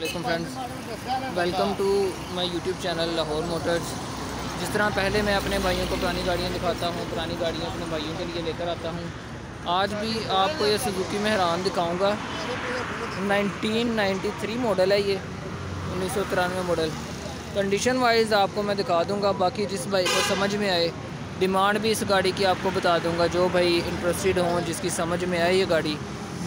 वालेकुम friends, welcome to my YouTube channel Lahore motors. जिस तरह पहले मैं अपने भाइयों को पुरानी गाड़ियाँ दिखाता हूँ, पुरानी गाड़ियाँ अपने भाइयों के लिए लेकर आता हूँ, आज भी आपको ये सुजुकी मेहरान दिखाऊँगा। 1993 मॉडल है ये, 1993 मॉडल। कंडीशन वाइज आपको मैं दिखा दूँगा, बाकी जिस भाई को समझ में आए डिमांड भी इस गाड़ी की आपको बता दूँगा। जो भाई इंटरेस्टेड हों, जिसकी समझ में आए ये गाड़ी,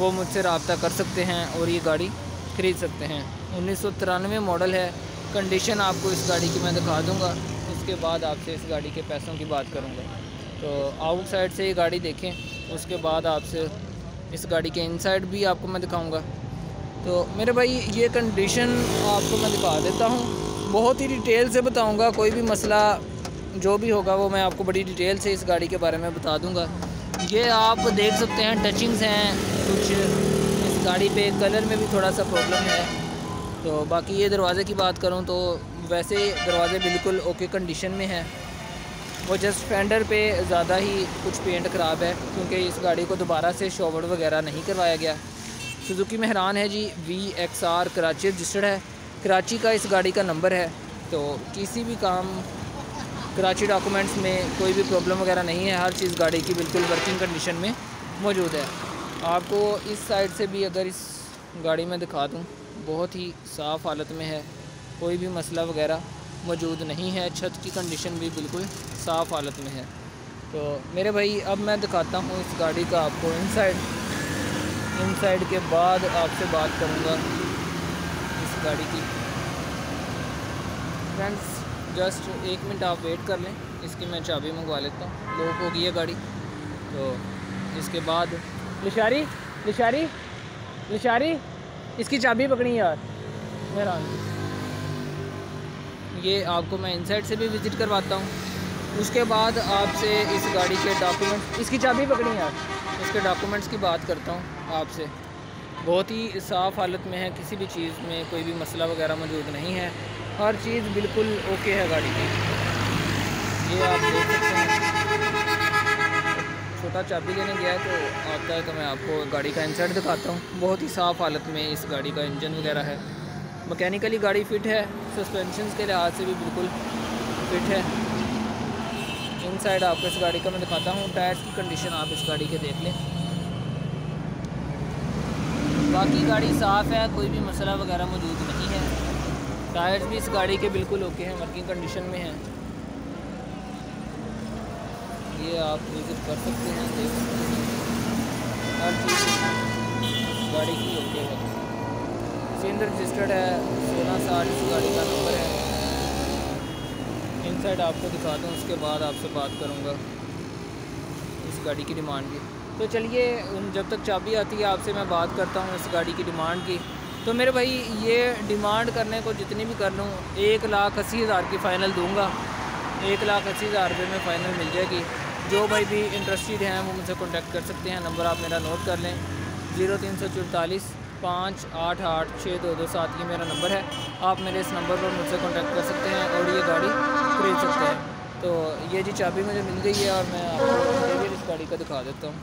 वो मुझसे रब्ता कर सकते हैं और ये गाड़ी ख़रीद सकते हैं। 1993 मॉडल है, कंडीशन आपको इस गाड़ी की मैं दिखा दूँगा, उसके बाद आपसे इस गाड़ी के पैसों की बात करूँगा। तो आउटसाइड से ये गाड़ी देखें, उसके बाद आपसे इस गाड़ी के इनसाइड भी आपको मैं दिखाऊँगा। तो मेरे भाई ये कंडीशन आपको मैं दिखा देता हूँ, बहुत ही डिटेल से बताऊँगा। कोई भी मसला जो भी होगा वो मैं आपको बड़ी डिटेल से इस गाड़ी के बारे में बता दूंगा। ये आप देख सकते हैं टचिंग्स हैं कुछ इस गाड़ी पे, कलर में भी थोड़ा सा प्रॉब्लम है। तो बाकी ये दरवाज़े की बात करूं तो वैसे दरवाज़े बिल्कुल ओके कंडीशन में है, वो जस्ट फेंडर पे ज़्यादा ही कुछ पेंट ख़राब है, क्योंकि इस गाड़ी को दोबारा से शॉवर वगैरह नहीं करवाया गया। सुजुकी मेहरान है जी, VXR कराची रजिस्टर्ड है, कराची का इस गाड़ी का नंबर है। तो किसी भी काम कराची डॉक्यूमेंट्स में कोई भी प्रॉब्लम वगैरह नहीं है, हर चीज़ गाड़ी की बिल्कुल वर्किंग कंडीशन में मौजूद है। आपको इस साइड से भी अगर इस गाड़ी में दिखा दूं, बहुत ही साफ़ हालत में है, कोई भी मसला वगैरह मौजूद नहीं है। छत की कंडीशन भी बिल्कुल साफ़ हालत में है। तो मेरे भाई अब मैं दिखाता हूँ इस गाड़ी का आपको इनसाइड के बाद आपसे बात करूँगा इस गाड़ी की। फ्रेंड्स जस्ट 1 मिनट आप वेट कर लें, इसकी मैं चाबी मंगवा लेता हूँ, लॉक हो गई है गाड़ी। तो इसके बाद लिशारी इसकी चाबी पकड़ी यार मेहरान। ये आपको मैं इनसाइड से भी विज़िट करवाता हूँ, उसके बाद आपसे इस गाड़ी के डॉक्यूमेंट, इसकी चाबी पकड़ी यार, इसके डॉक्यूमेंट्स की बात करता हूँ आपसे। बहुत ही साफ़ हालत में है, किसी भी चीज़ में कोई भी मसला वगैरह मौजूद नहीं है, हर चीज़ बिल्कुल ओके है गाड़ी की। ये आप देख सकते हैं, छोटा चाबी लेने गया है तो आता है तो मैं आपको गाड़ी का इंसाइड दिखाता हूँ। बहुत ही साफ़ हालत में इस गाड़ी का इंजन वगैरह है, मैकेनिकली गाड़ी फिट है, सस्पेंशन के लिहाज से भी बिल्कुल फिट है। इनसाइड आपको इस गाड़ी का मैं दिखाता हूँ, टायर्स की कंडीशन आप इस गाड़ी के देख लें। बाकी गाड़ी साफ़ है, कोई भी मसला वगैरह मौजूद नहीं है, टायर्स भी इस गाड़ी के बिल्कुल ओके हैं, वर्किंग कंडीशन में हैं। ये आप विजिट कर सकते हैं, देख सकते हैं, हर चीज़ गाड़ी की ओके है। सिंध रजिस्टर्ड है, 1660 इस गाड़ी का नंबर है। इनसाइड आपको दिखा दूँ, उसके बाद आपसे बात करूँगा इस गाड़ी की डिमांड की। तो चलिए जब तक चाबी आती है आपसे मैं बात करता हूँ इस गाड़ी की डिमांड की। तो मेरे भाई ये डिमांड करने को जितनी भी कर लूँ, 1,80,000 की फ़ाइनल दूंगा, 1,80,000 रुपये में फ़ाइनल मिल जाएगी। जो भाई भी इंटरेस्टेड हैं वो मुझसे कांटेक्ट कर सकते हैं, नंबर आप मेरा नोट कर लें, 0344 588 6227 ये मेरा नंबर है। आप मेरे इस नंबर पर मुझसे कांटेक्ट कर सकते हैं और ये गाड़ी खरीद सकते हैं। तो ये जी चाबी मुझे मिल गई है और मैं आपको इंटीरियर इस गाड़ी का दिखा देता हूँ,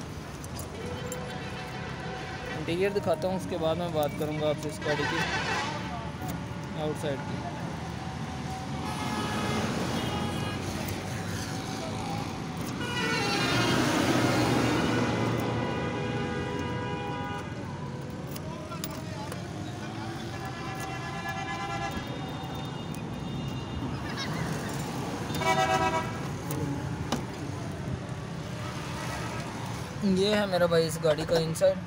इंटीरियर दिखाता हूँ, उसके बाद मैं बात करूँगा आपसे इस गाड़ी की आउटसाइड की। ये है मेरा भाई इस गाड़ी का इनसाइड,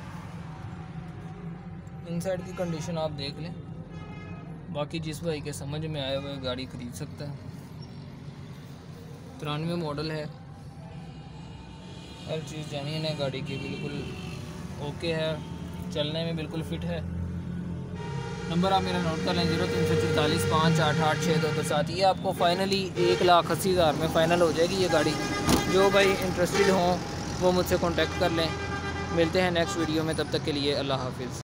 इनसाइड की कंडीशन आप देख लें। बाकी जिस भाई के समझ में आए हुए गाड़ी खरीद सकता है, 93 मॉडल है, हर चीज़ जेन्युइन है गाड़ी की, बिल्कुल ओके है, चलने में बिल्कुल फिट है। नंबर आप मेरा नोट कर लें, 0344 588 6227। ये आपको फाइनली 1,80,000 में फ़ाइनल हो जाएगी ये गाड़ी। जो भाई इंटरेस्टेड हों वो मुझसे कॉन्टेक्ट कर लें। मिलते हैं नेक्स्ट वीडियो में, तब तक के लिए अल्लाह हाफिज़।